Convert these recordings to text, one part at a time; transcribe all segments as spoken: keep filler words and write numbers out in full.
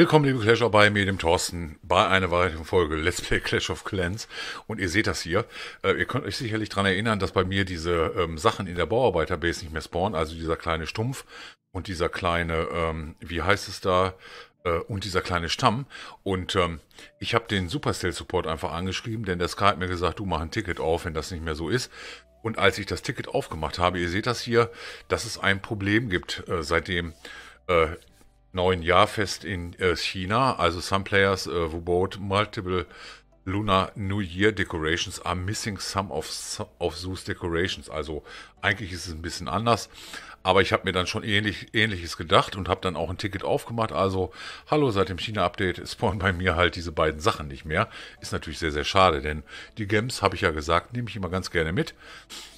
Willkommen, liebe Clasher, bei mir, dem Thorsten, bei einer weiteren Folge Let's Play Clash of Clans. Und ihr seht das hier. Äh, ihr könnt euch sicherlich daran erinnern, dass bei mir diese ähm, Sachen in der Bauarbeiterbase nicht mehr spawnen. Also dieser kleine Stumpf und dieser kleine, ähm, wie heißt es da, äh, und dieser kleine Stamm. Und ähm, ich habe den Supercell-Support einfach angeschrieben, denn der Sky hat mir gesagt, du mach ein Ticket auf, wenn das nicht mehr so ist. Und als ich das Ticket aufgemacht habe, ihr seht das hier, dass es ein Problem gibt äh, seitdem... Äh, neuen Jahrfest in äh, China, also some players uh, who bought multiple Lunar New Year decorations are missing some of, of those decorations. Also eigentlich ist es ein bisschen anders, aber ich habe mir dann schon ähnlich, ähnliches gedacht und habe dann auch ein Ticket aufgemacht. Also hallo, seit dem China-Update spawnen bei mir halt diese beiden Sachen nicht mehr. Ist natürlich sehr, sehr schade, denn die Gems, habe ich ja gesagt, nehme ich immer ganz gerne mit.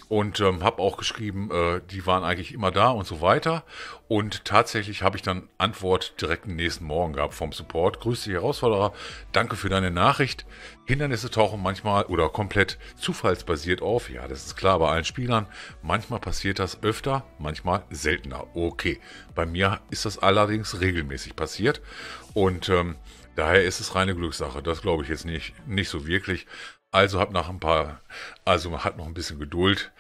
Und ähm, habe auch geschrieben, äh, die waren eigentlich immer da und so weiter. Und tatsächlich habe ich dann Antwort direkt am nächsten Morgen gehabt vom Support. Grüß dich, Herausforderer. Danke für deine Nachricht. Hindernisse tauchen manchmal oder komplett zufallsbasiert auf. Ja, das ist klar bei allen Spielern. Manchmal passiert das öfter, manchmal seltener. Okay, bei mir ist das allerdings regelmäßig passiert. Und ähm, daher ist es reine Glückssache. Das glaube ich jetzt nicht, nicht so wirklich. Also hat nach ein paar, also man hat noch ein bisschen Geduld.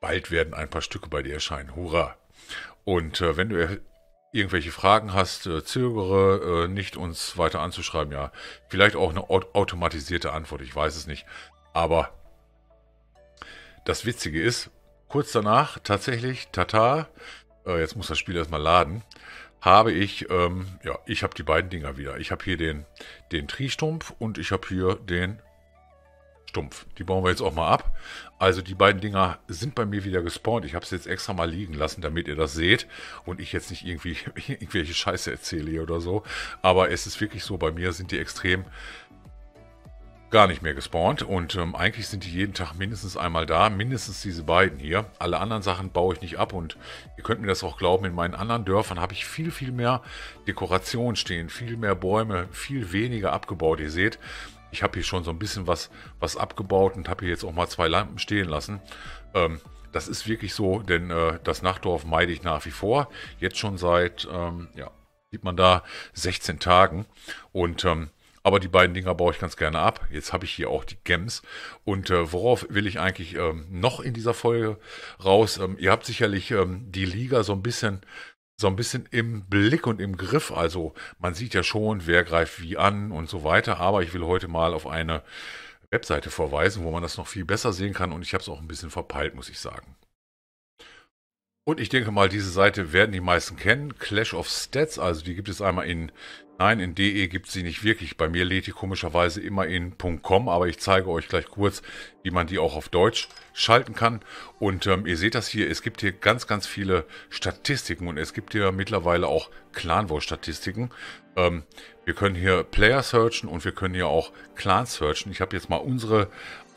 Bald werden ein paar Stücke bei dir erscheinen. Hurra! Und äh, wenn du irgendwelche Fragen hast, äh, zögere äh, nicht, uns weiter anzuschreiben. Ja, vielleicht auch eine automatisierte Antwort. Ich weiß es nicht. Aber das Witzige ist, kurz danach tatsächlich, tata, äh, jetzt muss das Spiel erstmal laden. Habe ich, ähm, ja, ich habe die beiden Dinger wieder. Ich habe hier den den Tri-Stumpf und ich habe hier den Stumpf. Die bauen wir jetzt auch mal ab. Also die beiden Dinger sind bei mir wieder gespawnt. Ich habe es jetzt extra mal liegen lassen, damit ihr das seht und ich jetzt nicht irgendwie irgendwelche Scheiße erzähle hier oder so. Aber es ist wirklich so, bei mir sind die extrem gar nicht mehr gespawnt und ähm, eigentlich sind die jeden Tag mindestens einmal da, mindestens diese beiden hier. Alle anderen Sachen baue ich nicht ab und ihr könnt mir das auch glauben, in meinen anderen Dörfern habe ich viel, viel mehr Dekoration stehen, viel mehr Bäume, viel weniger abgebaut. Ihr seht, ich habe hier schon so ein bisschen was, was abgebaut und habe hier jetzt auch mal zwei Lampen stehen lassen. Ähm, das ist wirklich so, denn äh, das Nachtdorf meide ich nach wie vor. Jetzt schon seit, ähm, ja, sieht man da, sechzehn Tagen. Und, ähm, aber die beiden Dinger baue ich ganz gerne ab. Jetzt habe ich hier auch die Gems. Und äh, worauf will ich eigentlich ähm, noch in dieser Folge raus? Ähm, ihr habt sicherlich ähm, die Liga so ein bisschen... so ein bisschen im Blick und im Griff, also man sieht ja schon, wer greift wie an und so weiter, aber ich will heute mal auf eine Webseite verweisen, wo man das noch viel besser sehen kann und ich habe es auch ein bisschen verpeilt, muss ich sagen. Und ich denke mal, diese Seite werden die meisten kennen, Clash of Stats, also die gibt es einmal in, nein, in .de gibt es sie nicht wirklich, bei mir lädt die komischerweise immer in .com, aber ich zeige euch gleich kurz, wie man die auch auf Deutsch schalten kann. Und ähm, ihr seht das hier, es gibt hier ganz, ganz viele Statistiken und es gibt hier mittlerweile auch Clan-War-Statistiken. Ähm, wir können hier Player searchen und wir können hier auch Clans searchen. Ich habe jetzt mal unsere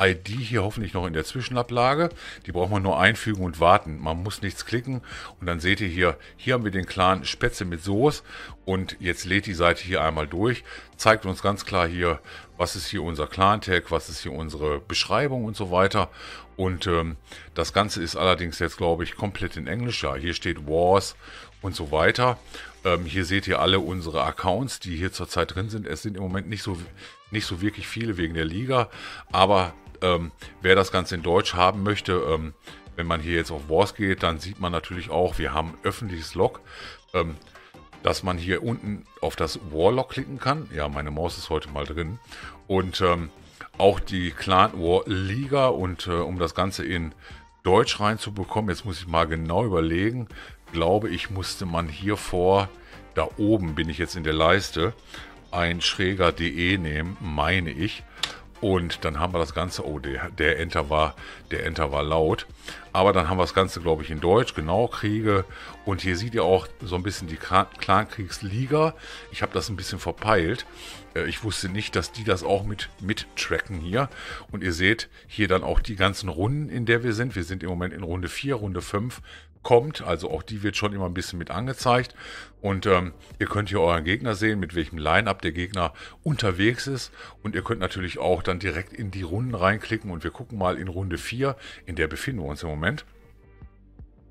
I D hier hoffentlich noch in der Zwischenablage. Die braucht man nur einfügen und warten. Man muss nichts klicken. Und dann seht ihr hier, hier haben wir den Clan Spätzle mit Soße. Und jetzt lädt die Seite hier einmal durch. Zeigt uns ganz klar hier, was ist hier unser Clan-Tag, was ist hier unsere Beschreibung und so weiter. Und ähm, das Ganze ist allerdings jetzt, glaube ich, komplett in Englisch. Ja, hier steht Wars und so weiter. Ähm, hier seht ihr alle unsere Accounts, die hier zurzeit drin sind. Es sind im Moment nicht so, nicht so wirklich viele wegen der Liga, aber... Ähm, wer das Ganze in Deutsch haben möchte, ähm, wenn man hier jetzt auf Wars geht, dann sieht man natürlich auch, wir haben ein öffentliches Log, ähm, dass man hier unten auf das War-Log klicken kann. Ja, meine Maus ist heute mal drin. Und ähm, auch die Clan-War-Liga und äh, um das Ganze in Deutsch reinzubekommen, jetzt muss ich mal genau überlegen, glaube ich, musste man hier vor, da oben bin ich jetzt in der Leiste, ein schräger.de nehmen, meine ich. Und dann haben wir das Ganze, oh, der, der, Enter war, der Enter war laut. Aber dann haben wir das Ganze, glaube ich, in Deutsch, genau, Kriege. Und hier seht ihr auch so ein bisschen die Clankriegsliga. Ich habe das ein bisschen verpeilt. Ich wusste nicht, dass die das auch mit, mit tracken hier. Und ihr seht hier dann auch die ganzen Runden, in der wir sind. Wir sind im Moment in Runde vier, Runde fünf. Kommt, also auch die wird schon immer ein bisschen mit angezeigt und ähm, ihr könnt hier euren Gegner sehen, mit welchem Line-Up der Gegner unterwegs ist und ihr könnt natürlich auch dann direkt in die Runden reinklicken und wir gucken mal in Runde vier, in der befinden wir uns im Moment.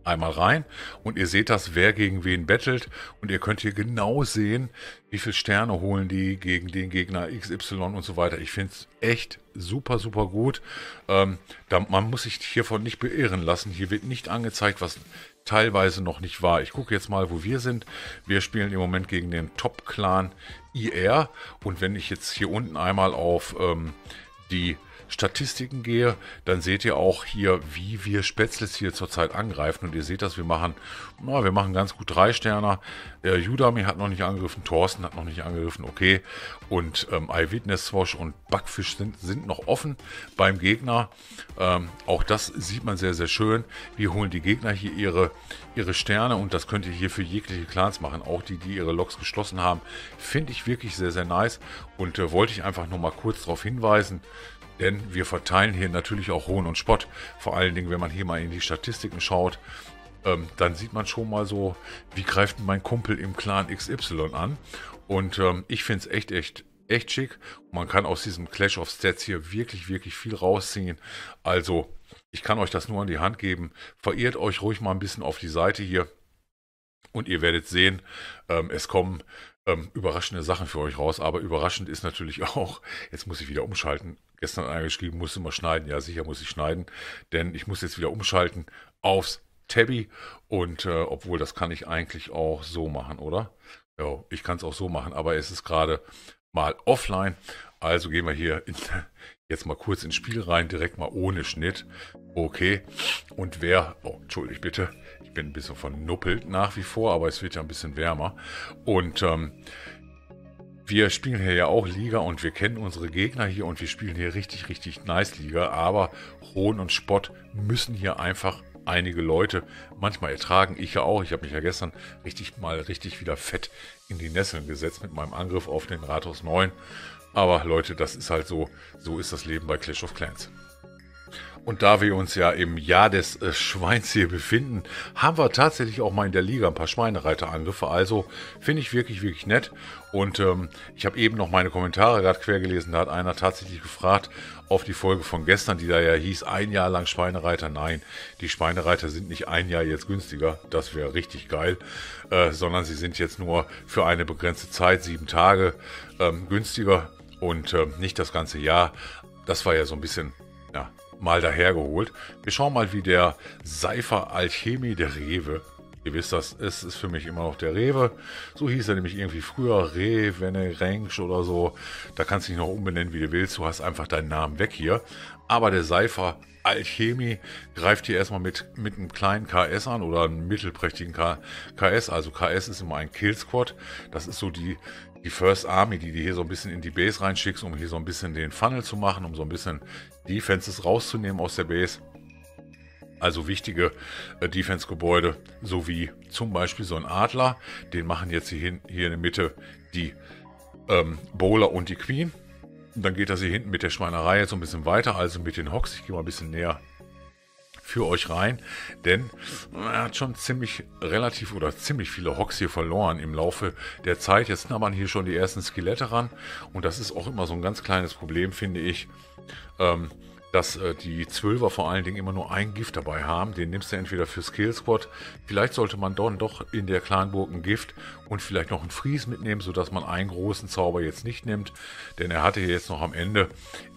einmal rein und ihr seht das, wer gegen wen battelt, und ihr könnt hier genau sehen, wie viele Sterne holen die gegen den Gegner X Y und so weiter. Ich finde es echt super, super gut. Ähm, da, man muss sich hiervon nicht beirren lassen. Hier wird nicht angezeigt, was teilweise noch nicht war. Ich gucke jetzt mal, wo wir sind. Wir spielen im Moment gegen den Top-Clan I R, und wenn ich jetzt hier unten einmal auf ähm, die Statistiken gehe, dann seht ihr auch hier, wie wir Spätzles hier zurzeit angreifen, und ihr seht, dass wir machen, na, wir machen ganz gut drei Sterne. Äh, Judami hat noch nicht angegriffen, Thorsten hat noch nicht angegriffen, okay, und ähm, Eyewitness Swash und Backfisch sind, sind noch offen beim Gegner. Ähm, auch das sieht man sehr, sehr schön. Wir holen die Gegner hier ihre, ihre Sterne, und das könnt ihr hier für jegliche Clans machen, auch die, die ihre Loks geschlossen haben. Finde ich wirklich sehr, sehr nice, und äh, wollte ich einfach nur mal kurz darauf hinweisen. Denn wir verteilen hier natürlich auch Hohn und Spott. Vor allen Dingen, wenn man hier mal in die Statistiken schaut, ähm, dann sieht man schon mal so, wie greift mein Kumpel im Clan X Y an. Und ähm, ich finde es echt, echt, echt schick. Man kann aus diesem Clash of Stats hier wirklich, wirklich viel rausziehen. Also, ich kann euch das nur an die Hand geben. Verirrt euch ruhig mal ein bisschen auf die Seite hier. Und ihr werdet sehen, ähm, es kommen ähm, überraschende Sachen für euch raus. Aber überraschend ist natürlich auch, jetzt muss ich wieder umschalten. Gestern eingeschrieben, musste mal schneiden. Ja, sicher muss ich schneiden, denn ich muss jetzt wieder umschalten aufs Tabby. Und äh, obwohl, das kann ich eigentlich auch so machen, oder? Ja, ich kann es auch so machen, aber es ist gerade mal offline. Also gehen wir hier in, jetzt mal kurz ins Spiel rein, direkt mal ohne Schnitt. Okay, und wer... Oh, entschuldigt bitte. Ich bin ein bisschen vernuppelt nach wie vor, aber es wird ja ein bisschen wärmer. Und... Ähm, wir spielen hier ja auch Liga, und wir kennen unsere Gegner hier, und wir spielen hier richtig, richtig nice Liga, aber Hohn und Spott müssen hier einfach einige Leute manchmal ertragen. Ich ja auch, ich habe mich ja gestern richtig mal richtig wieder fett in die Nesseln gesetzt mit meinem Angriff auf den Rathaus neun. Aber Leute, das ist halt so, so ist das Leben bei Clash of Clans. Und da wir uns ja im Jahr des äh, Schweins hier befinden, haben wir tatsächlich auch mal in der Liga ein paar Schweinereiterangriffe. Also finde ich wirklich, wirklich nett. Und ähm, ich habe eben noch meine Kommentare gerade quer gelesen. Da hat einer tatsächlich gefragt auf die Folge von gestern, die da ja hieß, ein Jahr lang Schweinereiter. Nein, die Schweinereiter sind nicht ein Jahr jetzt günstiger. Das wäre richtig geil. Äh, sondern sie sind jetzt nur für eine begrenzte Zeit, sieben Tage, ähm, günstiger. Und äh, nicht das ganze Jahr. Das war ja so ein bisschen... ja, mal dahergeholt. Wir schauen mal, wie der Seifer Alchemie, der Rewe, ihr wisst das, es ist für mich immer noch der Rewe, so hieß er nämlich irgendwie früher, Revene, Rensch oder so, da kannst du dich noch umbenennen, wie du willst, du hast einfach deinen Namen weg hier, aber der Seifer Alchemie greift hier erstmal mit, mit einem kleinen K S an oder einem mittelprächtigen K S, also K S ist immer ein Killsquad, das ist so die Die First Army, die die hier so ein bisschen in die Base reinschickst, um hier so ein bisschen den Funnel zu machen, um so ein bisschen Defenses rauszunehmen aus der Base. Also wichtige äh, Defense-Gebäude, sowie zum Beispiel so ein Adler. Den machen jetzt hier, hin, hier in der Mitte die ähm, Bowler und die Queen. Und dann geht das hier hinten mit der Schweinerei jetzt so ein bisschen weiter, also mit den Hawks. Ich gehe mal ein bisschen näher für euch rein, denn er hat schon ziemlich relativ oder ziemlich viele Hocks hier verloren im Laufe der Zeit. Jetzt knabbern hier schon die ersten Skelette ran, und das ist auch immer so ein ganz kleines Problem, finde ich, ähm, dass äh, die Zwölfer vor allen Dingen immer nur ein Gift dabei haben. Den nimmst du entweder für Skill Squad, vielleicht sollte man dann doch in der Clanburg ein Gift und vielleicht noch einen Fries mitnehmen, sodass man einen großen Zauber jetzt nicht nimmt, denn er hatte jetzt noch am Ende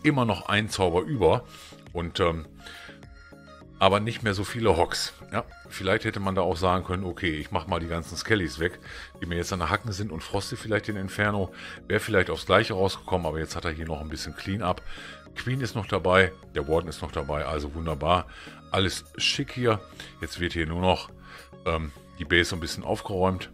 immer noch einen Zauber über und ähm, aber nicht mehr so viele Hocks. Ja, vielleicht hätte man da auch sagen können, okay, ich mache mal die ganzen Skellys weg, die mir jetzt an der Hacken sind, und froste vielleicht den Inferno. Wäre vielleicht aufs Gleiche rausgekommen, aber jetzt hat er hier noch ein bisschen Clean-Up. Queen ist noch dabei, der Warden ist noch dabei, also wunderbar. Alles schick hier. Jetzt wird hier nur noch ähm, die Base so ein bisschen aufgeräumt.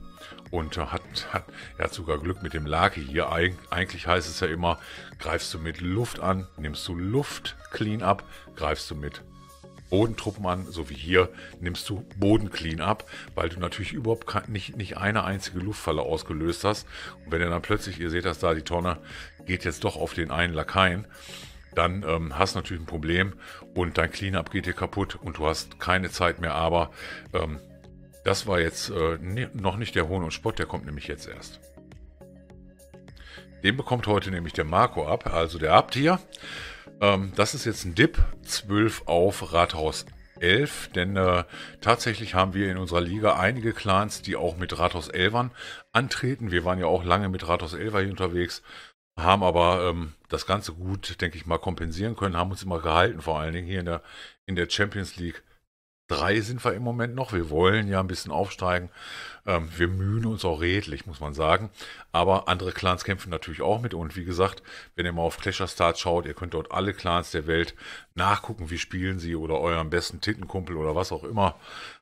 Und hat, hat, er hat sogar Glück mit dem Lake hier. Eig eigentlich heißt es ja immer, greifst du mit Luft an, nimmst du Luft, Clean-Up, greifst du mit Bodentruppen an, so wie hier, nimmst du Boden-Clean ab, weil du natürlich überhaupt nicht, nicht eine einzige Luftfalle ausgelöst hast. Und wenn er dann plötzlich, ihr seht das da, die Tonne geht jetzt doch auf den einen Lakaien, dann ähm, hast du natürlich ein Problem und dein Clean-Up geht dir kaputt und du hast keine Zeit mehr. Aber ähm, das war jetzt äh, ne, noch nicht der Hohn und Spott, der kommt nämlich jetzt erst. Den bekommt heute nämlich der Marco ab, also der Abt hier. Das ist jetzt ein Dip, zwölf auf Rathaus elf, denn äh, tatsächlich haben wir in unserer Liga einige Clans, die auch mit Rathaus elfern antreten. Wir waren ja auch lange mit Rathaus elfer hier unterwegs, haben aber ähm, das Ganze gut, denke ich mal, kompensieren können, haben uns immer gehalten, vor allen Dingen hier in der, in der Champions League drei sind wir im Moment noch. Wir wollen ja ein bisschen aufsteigen. Ähm, wir mühen uns auch redlich, muss man sagen. Aber andere Clans kämpfen natürlich auch mit. Und wie gesagt, wenn ihr mal auf Clash of Stats schaut, ihr könnt dort alle Clans der Welt nachgucken, wie spielen sie oder euren besten Tittenkumpel oder was auch immer.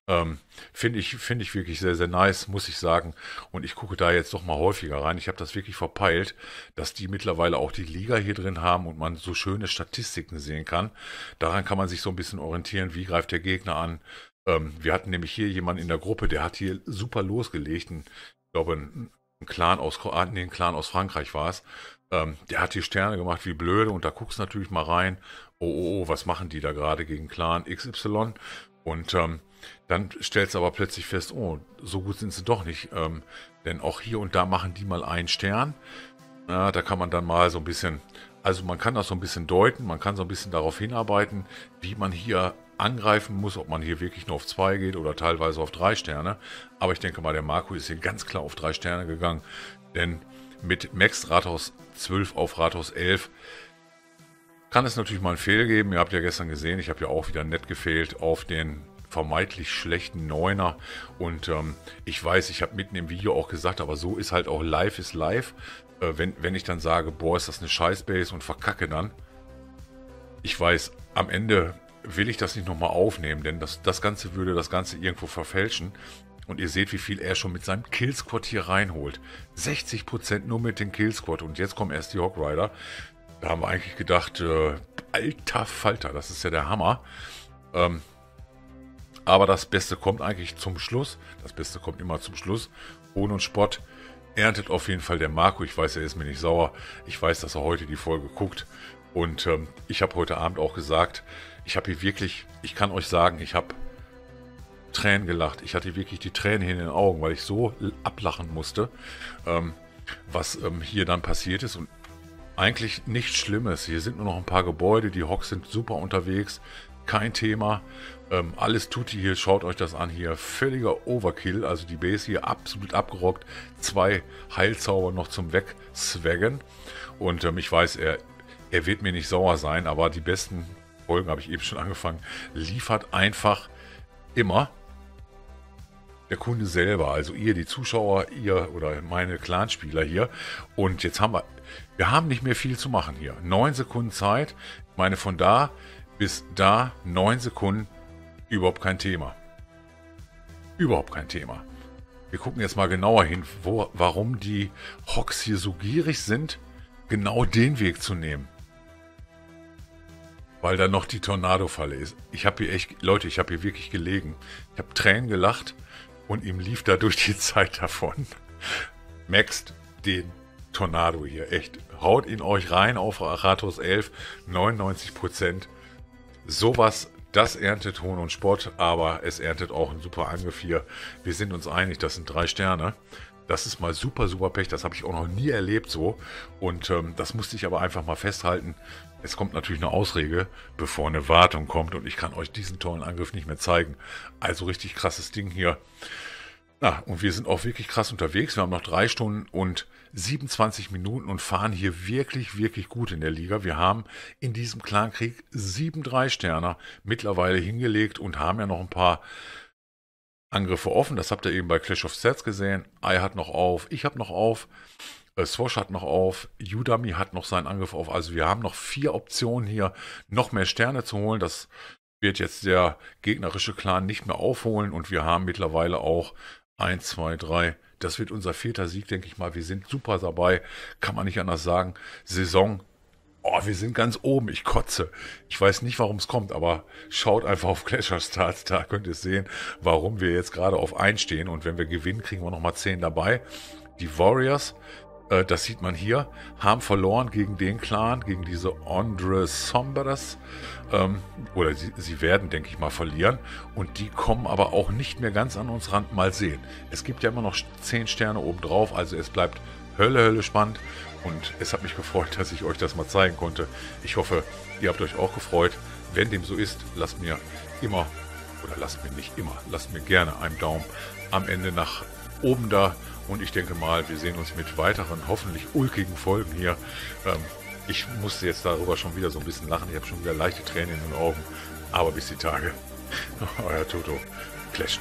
Ähm, finde ich, finde ich wirklich sehr, sehr nice, muss ich sagen. Und ich gucke da jetzt doch mal häufiger rein. Ich habe das wirklich verpeilt, dass die mittlerweile auch die Liga hier drin haben und man so schöne Statistiken sehen kann. Daran kann man sich so ein bisschen orientieren, wie greift der Gegner an. Ähm, wir hatten nämlich hier jemanden in der Gruppe, der hat hier super losgelegt. Ein, ich glaube, ein, ein Clan aus, nee, ein Clan aus Frankreich war es. Ähm, der hat hier Sterne gemacht wie blöde und da guckst du natürlich mal rein. Oh, oh, oh, was machen die da gerade gegen Clan X Y? Und ähm, dann stellst du aber plötzlich fest, oh, so gut sind sie doch nicht. Ähm, denn auch hier und da machen die mal einen Stern. Ja, da kann man dann mal so ein bisschen, also man kann das so ein bisschen deuten, man kann so ein bisschen darauf hinarbeiten, wie man hier angreifen muss, ob man hier wirklich nur auf zwei geht oder teilweise auf drei Sterne. Aber ich denke mal, der Marco ist hier ganz klar auf drei Sterne gegangen. Denn mit Max Rathaus zwölf auf Rathaus elf kann es natürlich mal einen Fehl geben. Ihr habt ja gestern gesehen, ich habe ja auch wieder nett gefehlt auf den vermeintlich schlechten Neuner. Und ähm, ich weiß, ich habe mitten im Video auch gesagt, aber so ist halt auch live ist live. Äh, wenn, wenn ich dann sage, boah, ist das eine Scheißbase und verkacke dann. Ich weiß, am Ende will ich das nicht nochmal aufnehmen, denn das, das Ganze würde das Ganze irgendwo verfälschen. Und ihr seht, wie viel er schon mit seinem Killsquad hier reinholt. sechzig Prozent nur mit dem Killsquad. Und jetzt kommen erst die Hawkrider. Da haben wir eigentlich gedacht, äh, alter Falter, das ist ja der Hammer. Ähm, aber das Beste kommt eigentlich zum Schluss. Das Beste kommt immer zum Schluss. Hohn und Spott erntet auf jeden Fall der Marco. Ich weiß, er ist mir nicht sauer. Ich weiß, dass er heute die Folge guckt. Und ähm, ich habe heute Abend auch gesagt, ich habe hier wirklich, ich kann euch sagen, ich habe Tränen gelacht. Ich hatte wirklich die Tränen hier in den Augen, weil ich so ablachen musste, ähm, was ähm, hier dann passiert ist. Und eigentlich nichts Schlimmes. Hier sind nur noch ein paar Gebäude. Die Hawks sind super unterwegs. Kein Thema. Ähm, alles tut die hier. Schaut euch das an hier. Völliger Overkill. Also die Base hier absolut abgerockt. Zwei Heilzauber noch zum Wegswaggen. Und ähm, ich weiß, er, er wird mir nicht sauer sein. Aber die besten Folgen, habe ich eben schon angefangen, liefert einfach immer der Kunde selber. Also ihr, die Zuschauer, ihr oder meine Clanspieler hier. Und jetzt haben wir... Wir haben nicht mehr viel zu machen hier. neun Sekunden Zeit. Ich meine, von da bis da neun Sekunden. Überhaupt kein Thema. Überhaupt kein Thema. Wir gucken jetzt mal genauer hin, wo, warum die Hawks hier so gierig sind, genau den Weg zu nehmen. Weil da noch die Tornado-Falle ist. Ich habe hier echt, Leute, ich habe hier wirklich gelegen. Ich habe Tränen gelacht und ihm lief dadurch die Zeit davon. Maxt den Tornado hier, echt. Haut ihn euch rein auf Rathaus elf, neunundneunzig Prozent. Sowas, das erntet Hohn und Spott, aber es erntet auch ein super Angriff hier. Wir sind uns einig, das sind drei Sterne. Das ist mal super, super Pech, das habe ich auch noch nie erlebt so. Und ähm, das musste ich aber einfach mal festhalten. Es kommt natürlich eine Ausrede, bevor eine Wartung kommt und ich kann euch diesen tollen Angriff nicht mehr zeigen. Also richtig krasses Ding hier. Na, und wir sind auch wirklich krass unterwegs. Wir haben noch drei Stunden und siebenundzwanzig Minuten und fahren hier wirklich, wirklich gut in der Liga. Wir haben in diesem Clankrieg sieben Drei-Sterner mittlerweile hingelegt und haben ja noch ein paar Angriffe offen. Das habt ihr eben bei Clash of Stats gesehen. Ai hat noch auf, ich habe noch auf, äh, Swash hat noch auf, Udemy hat noch seinen Angriff auf. Also wir haben noch vier Optionen hier, noch mehr Sterne zu holen. Das wird jetzt der gegnerische Clan nicht mehr aufholen und wir haben mittlerweile auch eins, zwei, drei. Das wird unser vierter Sieg, denke ich mal. Wir sind super dabei. Kann man nicht anders sagen. Saison. Oh, wir sind ganz oben. Ich kotze. Ich weiß nicht, warum es kommt, aber schaut einfach auf Clash of Stars. Da könnt ihr sehen, warum wir jetzt gerade auf eins stehen. Und wenn wir gewinnen, kriegen wir nochmal zehn dabei. Die Warriors, äh, das sieht man hier, haben verloren gegen den Clan, gegen diese Andre Sombras. Ähm, oder sie, sie werden, denke ich mal, verlieren. Und die kommen aber auch nicht mehr ganz an uns ran. Mal sehen. Es gibt ja immer noch zehn Sterne obendrauf. Also es bleibt Hölle, Hölle spannend. Und es hat mich gefreut, dass ich euch das mal zeigen konnte. Ich hoffe, ihr habt euch auch gefreut. Wenn dem so ist, lasst mir immer oder lasst mir nicht immer, lasst mir gerne einen Daumen am Ende nach oben da. Und ich denke mal, wir sehen uns mit weiteren, hoffentlich ulkigen Folgen hier. Ähm, ich musste jetzt darüber schon wieder so ein bisschen lachen. Ich habe schon wieder leichte Tränen in den Augen. Aber bis die Tage. Euer Toto. Clash.